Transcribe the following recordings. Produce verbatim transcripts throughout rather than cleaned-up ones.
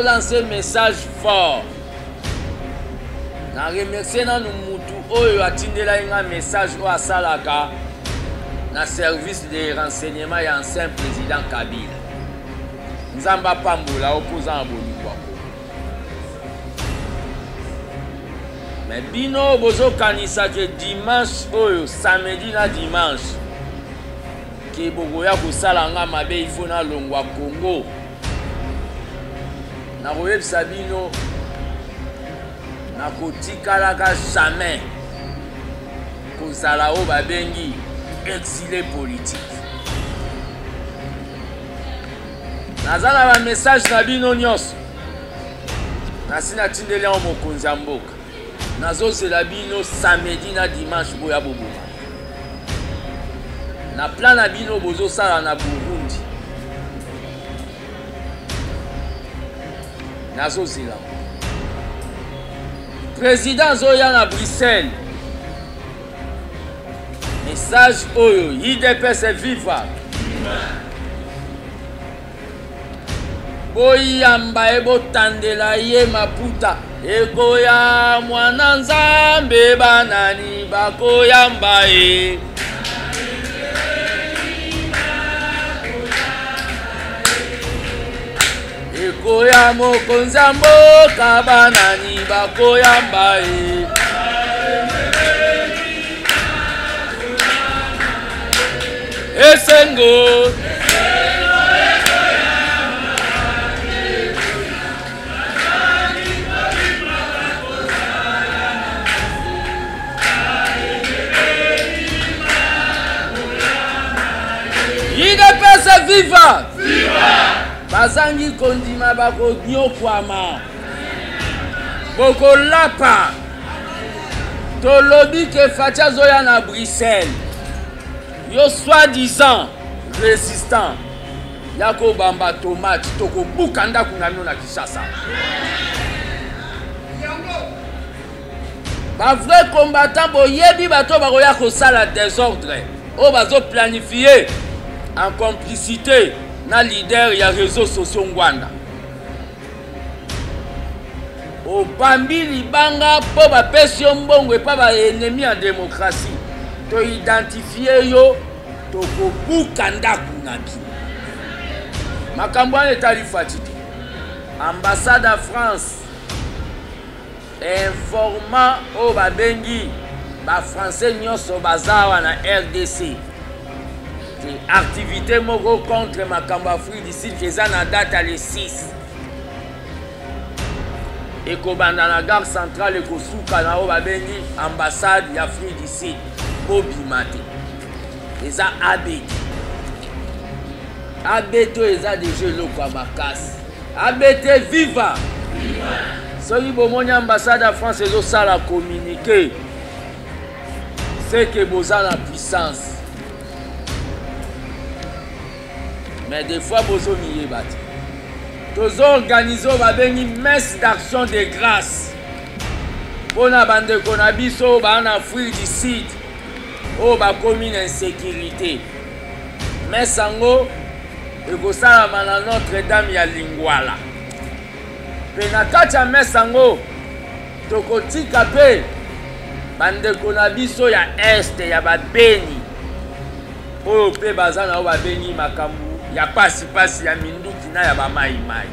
to lance message fort. Na remercier na mutu oyo atindela inga message o asalaka na service de renseignement ya ancien président Kabila. Nzamba pambola opposant boni kwa. Mais bino bozo kanisa que dimanche oyo samedi na dimanche ke bogoya kusala nga mabe ifo na longwa Congo. Na royeb sabino na kotikala ka jamais kozala o babengi exilé politique. Nazala ba message na bino nyos. Na sina tindele o mokonzi amboka. Nazo zela bino samedi na dimanche boya bobo. Na plan na bino bozo sala na Burundi. Nazo zela. Président Zoya na Bruxelles. Message oyo I D P S viva. Boyamba ebo tandela ye maputa. Ekoya mwana nzambe banani bakoyamba e. Ekoya mokonzi mboka banani bakoyamba e. Esengo. Viva! Viva! Bazangi kondima bako nyokwama. Boko lapa. Tolobi ke fatia zoya na Bruxelles. Yo soi-disant résistant. Yako bamba tomate toko bukanda kunamino na Kinshasa. Ba vrai combattant bo yebi bato bako yako sala désordre. O bazo planifié. En complicité, na leader ya réseaux sociaux Ngwanda. Au Bambi Libanga, po ba pesio mbongo pa ba ennemi en démocratie. To identifier yo, to kokukanda kunaki. Makambo ane tali fatigué. Ambassade à France, informant au Babengi, ba français nyonso bazawa na R D C. Activité moko contre Makamba Free d'ici que en date à le six. Et qu'on dans la gare centrale et qu'on souka na obabengi ambassade ya Free d'ici Bobi Mate. Et ça abé. Abéto et ça déjà l'eau kwa makas. Abété viva. Celui qui ambassade à France et ça la communiquer. C'est que boza la puissance. Mais des fois, vous avez battu. Vous organisez une messe d'action de grâce. Pour la bande qu'on a vu, on a fui du site. On a commis une insécurité. Mais sans vous, vous avez Notre-Dame et Lingwala. Mais quand vous avez sans vous, vous avez capé. Bande qu'on a vu, il y a Est, il y a Béni. Vous avez Béni, Makamou. Il n'y a pas si pas si il y a Mindou qui n'a pas maï maï.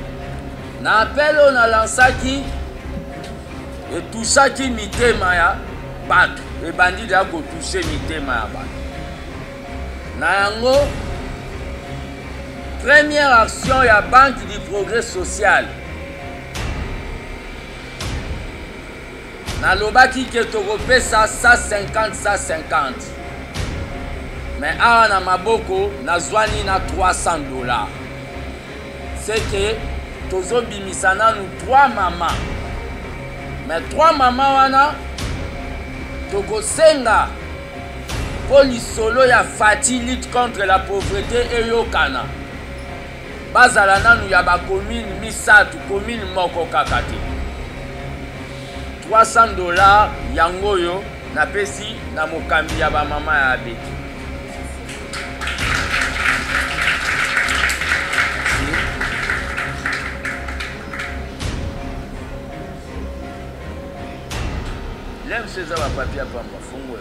Na appel on a lancé qui et tout ça qui mité maya bat les bandits d'abord touché mité maya bat. Na yango première action il y a banque du progrès social. Na loba qui est européen ça cent cinquante cent cinquante. Mais à na maboko na zwani na trois cents dollars. C'est que tozo bimisana nous trois mamans. Mais trois mamans wana toko senga polisolo ya fatilit contre la pauvreté et yokana. Bazala na nous ya ba commune misatu commune moko kakati. trois cents dollars yangoyo na pesi na mokambi ya ba mama ya abeti. Lem seza bapati apamba fungwe.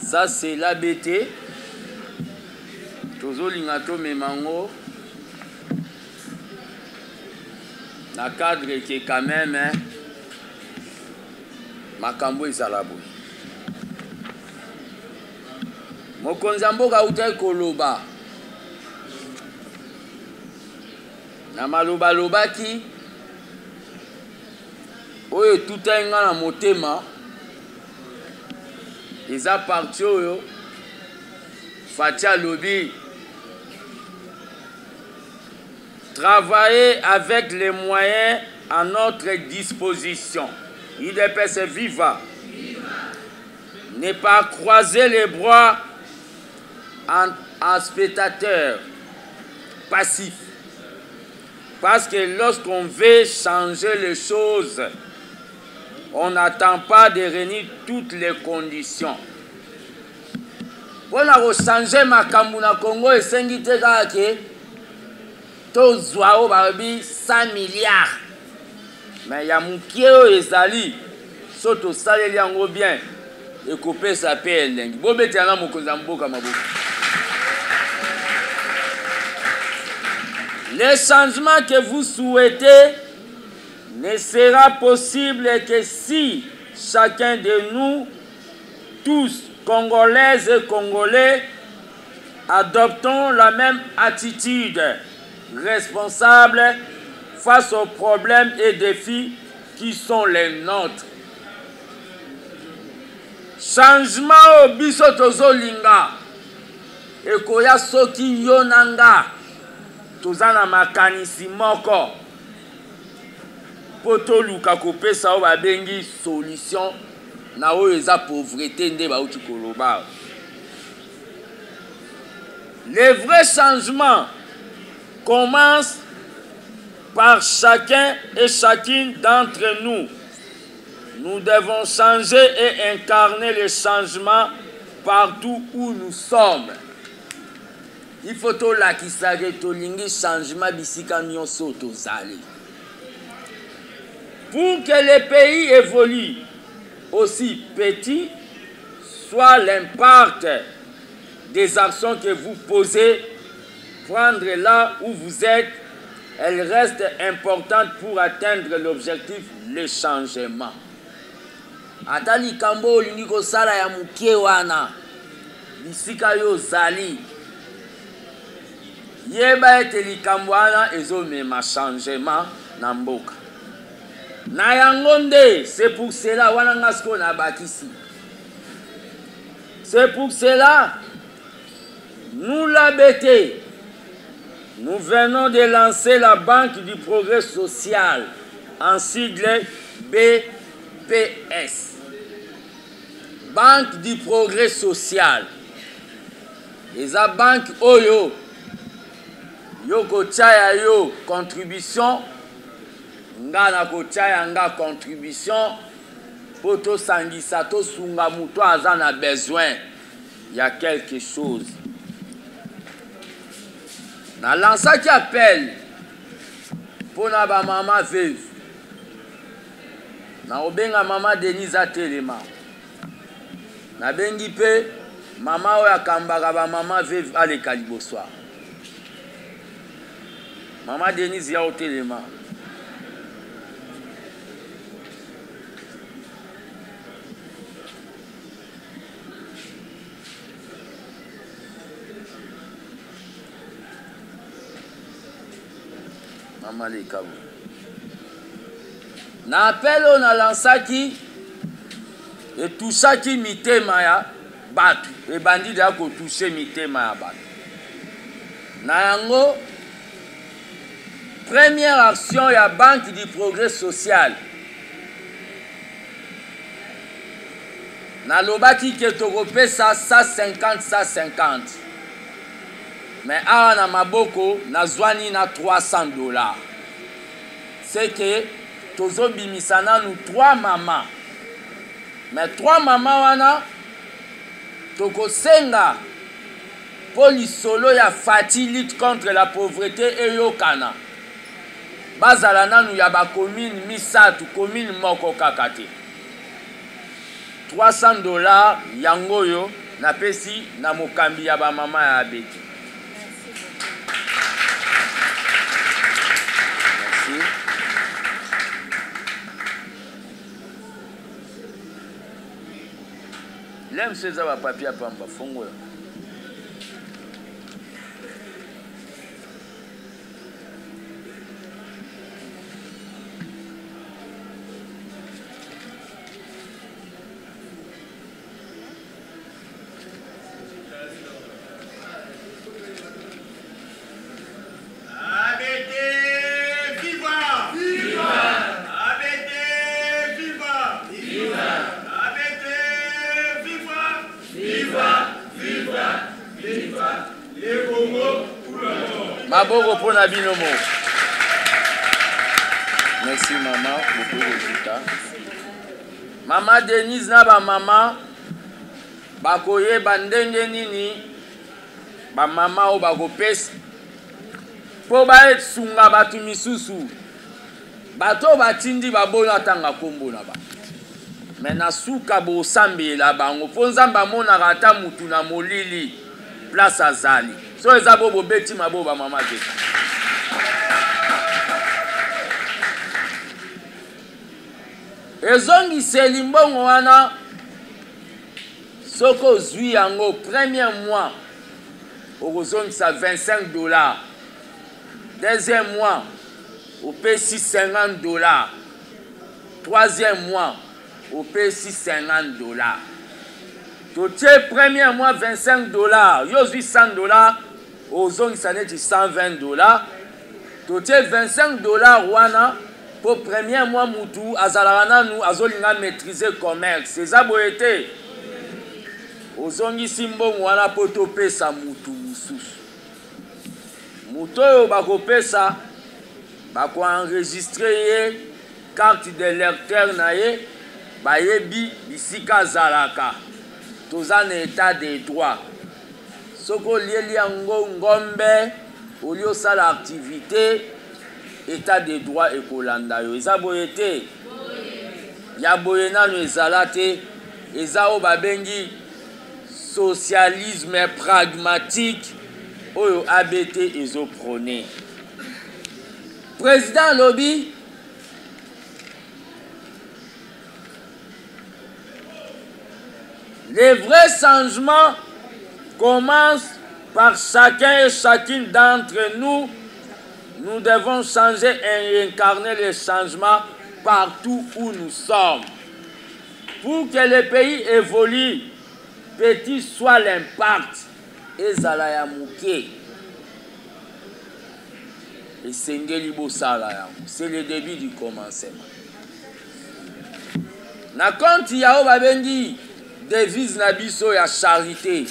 Ça c'est l'A B T. Tozo lingato memango. Un cadre qui est quand même hein, makambo ezalabo. Mokonzambo kauta koloba. Na maloba lobaki. Oyo tout un nga na motema. Eza parti oyo fatia lobi. Travailler avec les moyens à notre disposition. I D P S viva. Ne pas croiser les bras en, en spectateur passif. Parce que lorsqu'on veut changer les choses, on n'attend pas de réunir toutes les conditions. Voilà, changer ma Kamuna Congo et Sengite Gake. Tozwao babi cent milliards. Mais il y a Moukieo et Zali. Soto Salé Liango bien. Et couper sa paix. Bobé Tiana Mokozambo Kamabou. Les changements que vous souhaitez ne sera possible que si chacun de nous, tous Congolaises et Congolais, adoptons la même attitude responsable face aux problèmes et défis qui sont les nôtres. Changement au bisotozo linga et koya soki yonanga tozana makanisi moko poto luka kopesa o babengi solution na oyo eza pauvreté nde bauti koloba. Les vrais changements commence par chacun et chacune d'entre nous. Nous devons changer et incarner le changement partout où nous sommes. Il faut que le changement pour que le pays évolue, aussi petit soit l'impact des actions que vous posez. Prendre là où vous êtes, elle reste importante pour atteindre l'objectif, le changement. Atali kambo liniko sala ya mukewana, lisika yo zali. Yeba eteli kamwana ezo mema changement na mboka. Na yangonde, c'est pour cela wanangasko na bakisi. C'est pour cela nous l'abêter. Nous venons de lancer la Banque du Progrès Social, en sigle B P S. Banque du Progrès Social. Et la banque Oyo, Yoko Chaya Yo, contribution, Ngana Kochaya Nga, contribution, Poto Sangisato Sungamuto Azan a besoin. Il y a quelque chose. Dans l'ensemble qui appelle pour la maman veuve, dans la maman Denise à Téléma, dans la maman Kambara, maman veuve à l'écalibo soir. Maman Denise à Téléma. N'appelle on a lancé et tout ça qui mité maya bat et bandit d'ago touché mité maya bat. Nango première action ya Banque du Progrès Social. Nalobaki ke tokopé ça cent cinquante cent cinquante. Mais à na maboko na zwani na trois cents dollars. C'est que tozo bimisana nous trois mamans Mais trois mamans wana toko senga police solo ya fatilite contre la pauvreté et yokana. Bazala nanu ya ba commune misatu commune moko kakate. trois cents dollars yangoyo na pesi na mokambi ya ba mama ya beti. Merci. Lem seza ba papier pamba fongo. Merci maman pour le résultat. Maman Denise na ba maman bakoye bandenge nini ba maman o bakopesa po ba etsunga batu misusu bato batindi babona tanga kombo na ba mais na suka bo sambela bango po nzamba mona kata mutu na molili place azali so ezabo bo beti mabo ba maman Denise. Ezongi selimbongo wana soko zui yango premier mois au zongi sa vingt-cinq dollars, deuxième mois au P C cinquante dollars, troisième mois au P C cinquante dollars. Totier premier mois vingt-cinq dollars, yo zui cent dollars au zongi sa neti cent vingt dollars. Totier vingt-cinq dollars wana pour premier mois moutou azalarana nous azolinga maîtriser commerce ces aboyete ozongi simbo wana potope sa moutou mususu moutou bakopesa bako enregistrer carte de lecteur naye bayebi bisika zalaka toza na état de droit soko lieliango ngombe olio sala activité état de droit et Kolanda yo ezaboyete ya boyena no ezalate ezao babengi socialisme pragmatique oyo A B T ezo prôné président lobby les vrais changements commencent par chacun et chacune d'entre nous. Nous devons changer et incarner les changements partout où nous sommes. Pour que le pays évolue, petit soit l'impact. Et Zalayamouké. Et Sengelibo Salayamou. C'est le début du commencement. Na konti yao babendi, devise nabiso ya charité.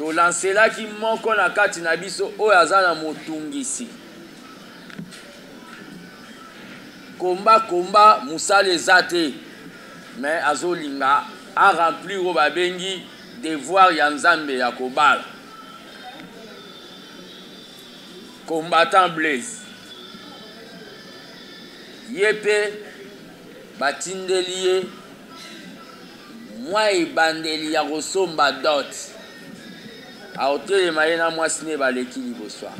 To lancer là qui manque la carte nabiso o azana motungisi. Combat combat musale zate mais azolinga a rempli o babengi devoir ya nzambe ya kobala. Combattant Blaise. Yepe batindelie moi e bandeli ya kosomba dot. A hôtel et maïna moi ce n'est pas l'équilibre soir.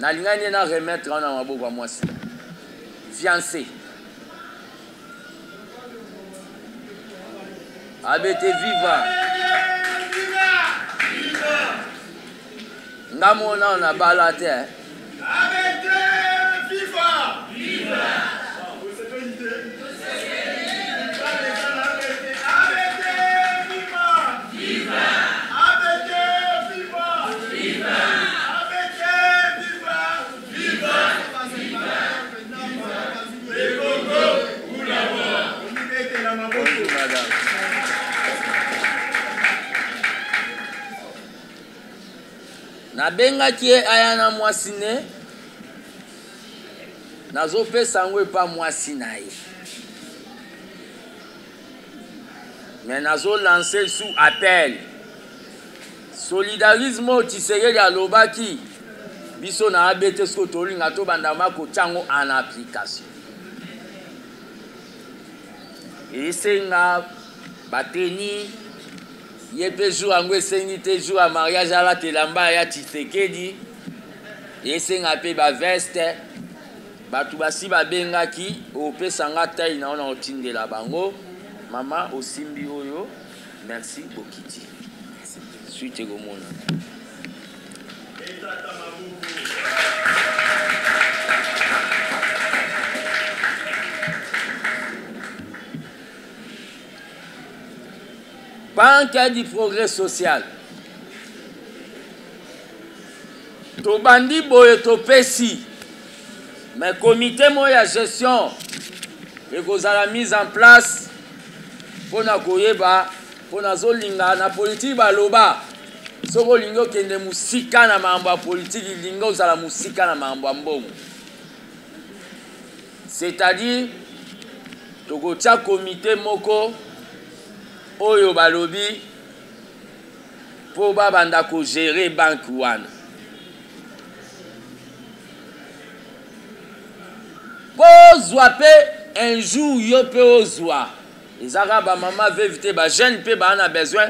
N'a rien à remettre en avant pour moi ce fiancé. A B T viva. N'a mon an à balater. A B T viva. Viva. Na benga kie ayana mwasine na zope sangwe pa mwasinaye mais nous avons lancé sous appel. Solidarisme au Tshisekedi à l'Obaki. Biso na abete skotoling ato bandama ko chango en application. Et c'est nga bateni yepe jou angwe sengi te jou a mariage à la telamba ya Tshisekedi. Et c'est nga pe ba veste batubasi ba benga ki ope sanga taille na ona otinde la bango. Maman osimbi oyo, merci bokiti. Suite au monde. Pas en cas du progrès social. Tout bandit boye to pessi. Mais comité moya gestion et vous avez mise en place pour na koyeba pour na zolinga na politique baloba. Soko lingo kende musika na mambo ya politique lingo zala musika na mambo ya mbongo. C'est-à-dire tokotia comité moko oyo balobi po ba banda ko gérer banque wana. Po zwa pe un jour yo pe ozwa. Ezaka ba mama veut éviter ba jeune pe ba na besoin.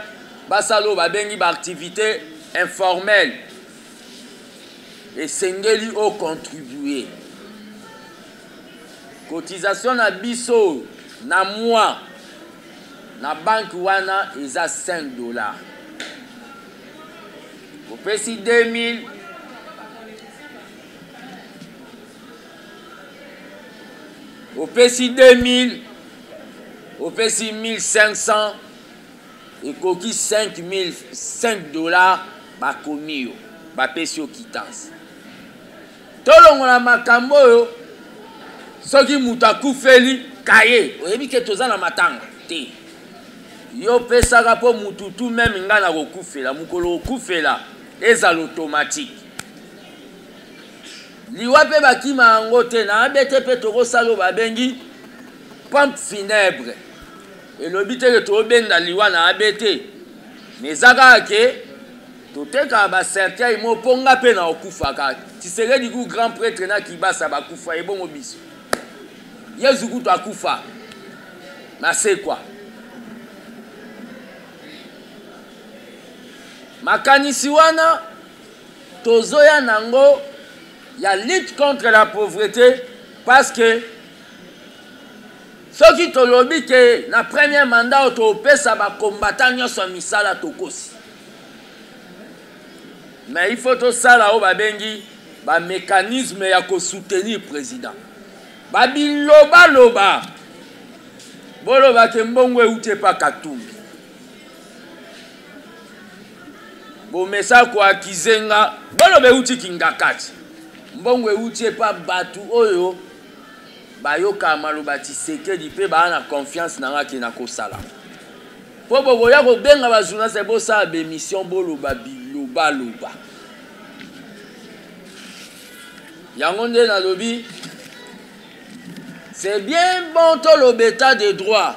Basalo ba bengi ba activité informelle et sengeli o contribuer cotisation na biso na mois na banque wana eza cinq dollars au pesi deux mille au pesi deux mille au pesi mille cinq cents et coquille cinq dollars, ba komio, ba pesio quittance. Tolongo la makambo yo, soki mutaku feli kaye, oyebi ke toza na matanga te. Yo pesa rapo mututu même nga na kokufela, mukolo kokufela, eza l'automatique. Liwape bakima ngote na abete pe toko salo ba bengi pompe funèbre. Et le but est de trouver dans l'Iwana A B T. Mais ça, c'est que tout est à certains, ils m'ont pas la peine à Okufa. Tu serais du coup grand prêtre qui bat sa Bakufa et bon au bis. Il y a du coup à Kufa. Mais c'est quoi? Makanisiwana, Tozoya Nango, il y a lutte contre la pauvreté parce que. Ceux qui te lobby que dans le premier mandat, tu as combattu son misala tokosi. Mais il faut que ça, là, bengi, ba mécanisme ya ko soutenir le président. Ba biloba loba. Boloba ke mbongwe oute pa katumbi. Bo mesa ko akizenga, bolobe outi kingakati. Mbongwe oute pa batu oyo. Bayoka malobati seke di pe ba na confiance na ki na ko sala. Po bo boya ko benga ba journaliste bo sa be mission bo loba biloba loba. Yangonde na lobi. C'est bien bon to l'obéta de droit.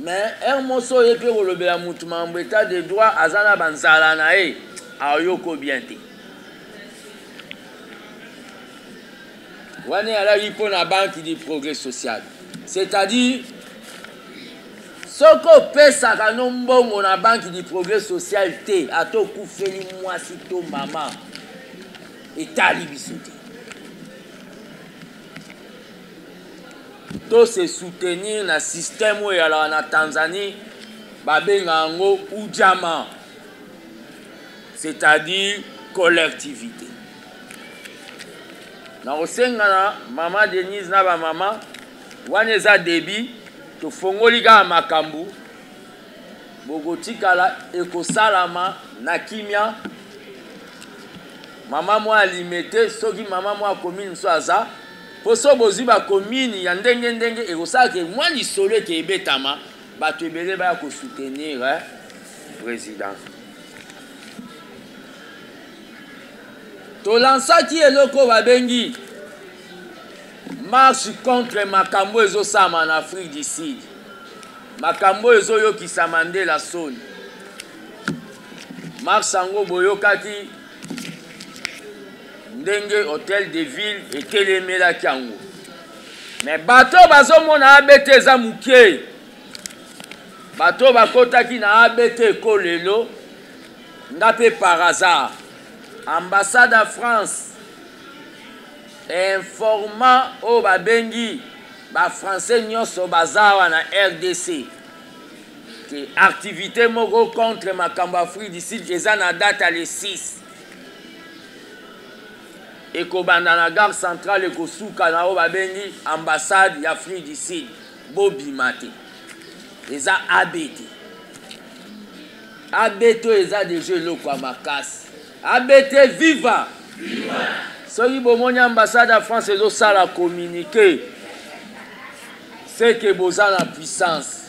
Mais un mosso ye pe ko lobela mutu mambo état de droit azana banzala na e ayoko bien te. Wana ala yipo na banque du progrès social. C'est-à-dire, soko pesa kano mbongo na banque du progrès social te, ato koufeli mwasi to mama, etali bisote. To se soutenir na système ou yala na Tanzanie, babenga ango ou diamant. C'est-à-dire, collectivité. Na osengana Maman Denise na ba mama waneza debi to fongoli ga makambu bogotikala ekosalama na kimia mama mwa limité soki mama mwa commune so aza poso bozi ba commune ya ndenge ndenge ekosake mwani sole ke ebetama bato ebele ba ko soutenir eh président to lansaki eloko babengi marche contre makambo ezosama en Afrique du Sud. Makambo ezoyo ki samande la soni. Marsango boyokaki ndenge hôtel de ville et telemela kango. Mais bato bazomona abete za muke. Bato bakotaki na abete kolelo ndape par hasard. Ambassade à France informa au babengi ba français nyonso bazawa na R D C que activité moko contre makambo Afrique du Sud eza na date le six et ko banda na gare centrale e ko suka na o babengi ambassade ya Afrique du Sud bobimate eza abete abeto eza deje eloko ya makasi. A B T viva! Viva! Soki bomoni ambassade à France ezo sala communiquer. C'est que boza la puissance.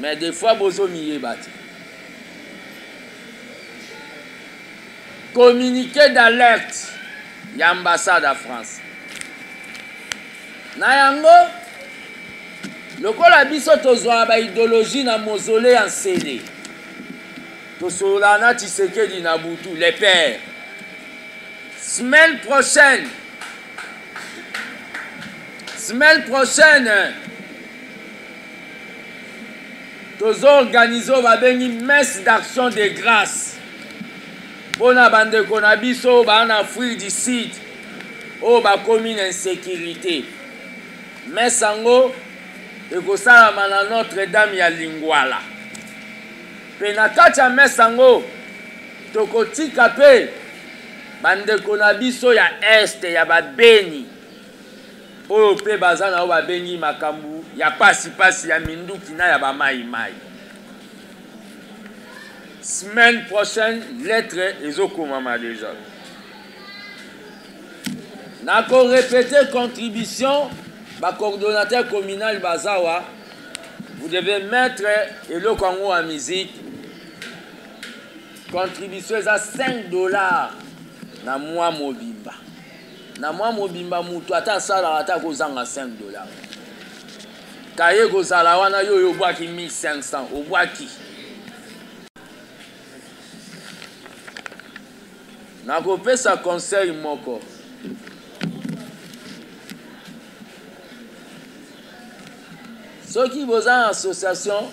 Mais des fois bozo miye bati. Communiquer d'alerte ya ambassade à France. Na yango lokola biso tozwa ba idéologie na mausolée en C D. Tosolana Tshisekedi na Butu, les pères. Semaine prochaine, semaine prochaine, nous organisons une messe d'action de grâce. Pour la bande Konabiso, en Afrique du Sud, au commune insécurité. Messe en haut, et que ça, Notre-Dame, ya Lingwala. Penakacha mesango tokoti kape bande konabiso ya est ya babeni oyo pe bazana o babeni makambu ya pasi pasi ya minduki na ya ba mai mai. Semaine prochaine lettre ezokomama déjà. Na ko répéter contribution ba coordonnateur communal bazawa. Vous devez mettre le Congo en musique. Contribution à cinq dollars dans moi mobimba. Dans moi mobimba mutu ata sala ata kozanga cinq dollars. Kaye kozala wana yo yo bwaki mille cinq cents obwaki. Na kopesa conseil moko. Ceux qui vous ont association,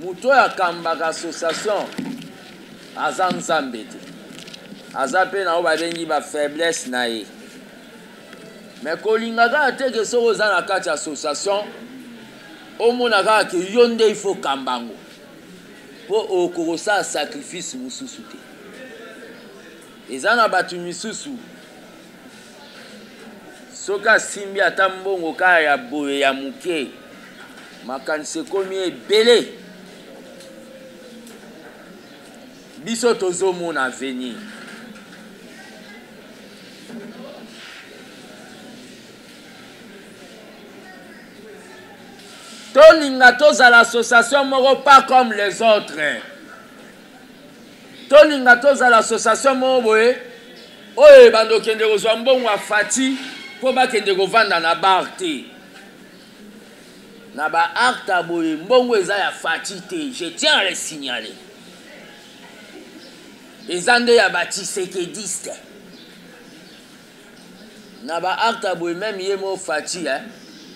Mouto ya Kambaka association, Azan Zambete. Azape na oba bengi ba faiblesse na ye. Mais Kolingaga a teke so vous en akati association, Omonaga ke yonde il faut Kambango. Pour okorosa sacrifice mousousute. Ezana batu misusu. Soka simbi atambongo ka ya boye ya muke makanise komi ebele biso tozomona venir tolinga tozala l'association moko pas comme les autres tolinga tozala l'association moko boye oye bandokende kozwa mbongo ya fati. Pour pas que vous vendiez dans la barté. Dans la barté, vous avez fatigué. Je tiens à le signaler. Les André ont bâti séquédiste. Dans la barté, même ils sont fatigués.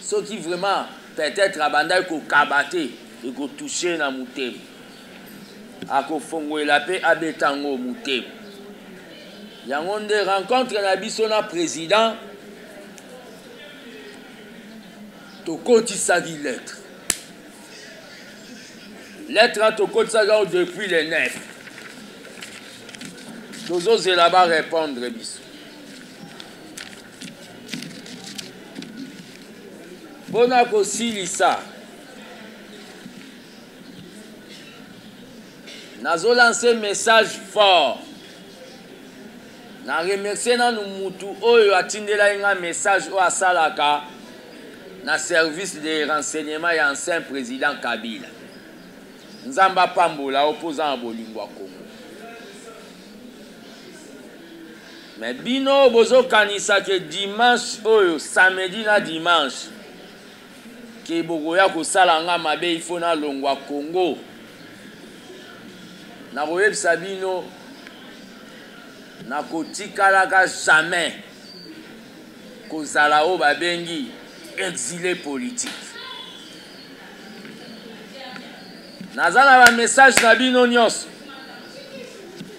Ceux qui vraiment, peut-être, ont cabaté et ont touché dans le thème. Ils ont fait la paix à Bétango. Ils ont rencontré le président. Tokotisa di lettre. Lettre Tokotisa depuis les neuf. Tozo c'est là-bas répondre bisou. Bonako silisa. Nazo lancer message fort. Na remercier na nous mutu oyo atindela nga message o asalaka. Dans le service des renseignements, il y a un ancien président Kabila. Nous avons un pambola opposant à Bolingwa Congo. Mais bino bozo kanisa que dimanche oyo samedi na dimanche ke bogoya ko salanga mabe ifo na longwa Congo. Na royeb sabino na kotika laka jamais ko sala o babengi exilé politique. Nazana ba message na bino nyos.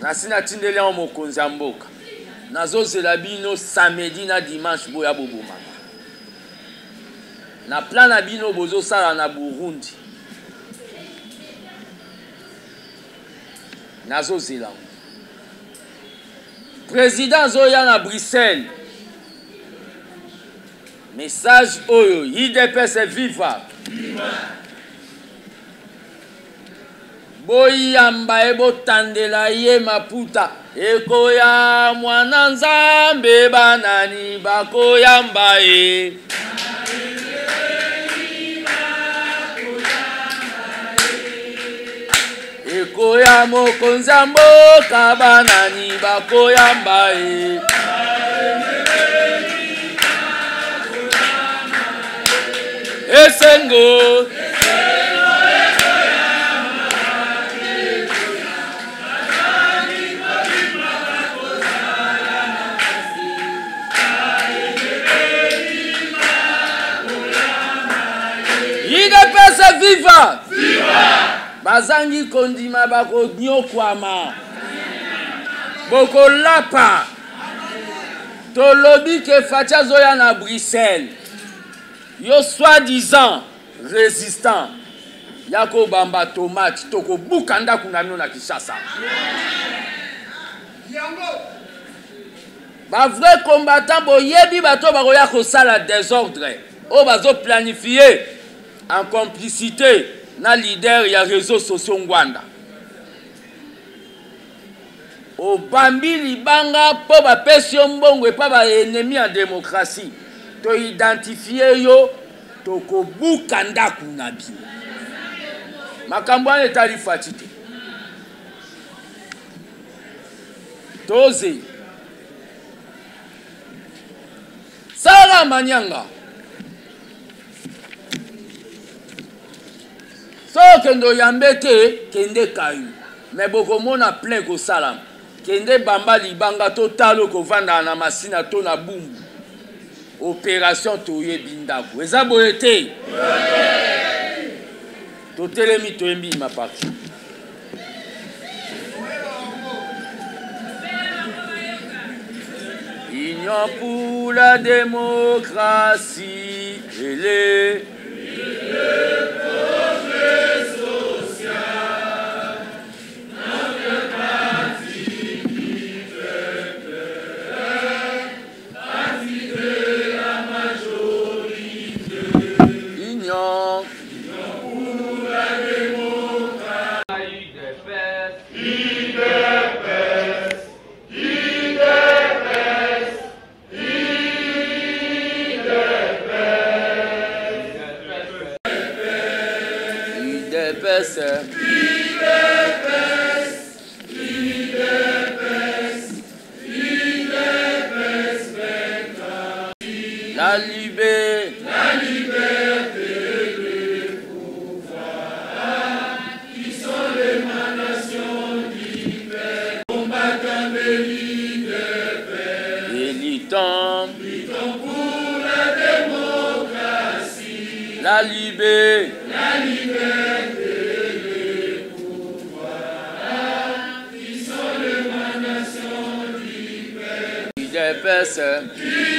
Nasina tindele en mokonzi amboka. Nazo selabino samedi na dimanche boya boboma. Na plan na bino bozo sala na Burundi. Nazo zelam. Président Zoya na Bruxelles. Message oyo I D P S viva. Viva. Boyamba ebo tandela ye maputa ekoya mwana nzambe banani bakoyamba e ekoya mokonzambo ka banani bakoyamba e esengo Viva! Viva! Bazangi kondima bako nyokwama. Boko lapa. Tolobi ke facha zoya na Bruxelles. Yo soi-disant résistant. Yako bamba tomate toko bukanda kunamino na Kishasa. Ba vrai combattant bo yebi bato bako yako sala désordre. O bazo planifié. En complicité, na leader ya réseaux sociaux Ngwanda. Au Bambi Libanga, po ba pesyon mbongo pa ba ennemi en démocratie. To identifier yo, to ko bukanda kunabi. Makambo ane tali fatite. Toze. Sala manyanga. So kendo yambete kende kayu mais bokomona plein ko salam kende bamba libanga totalo ko vanda na masina to na bumbu opération toye bindaku ezaboyete to telemi to embi mapaki union pour la démocratie et les Yes, sir.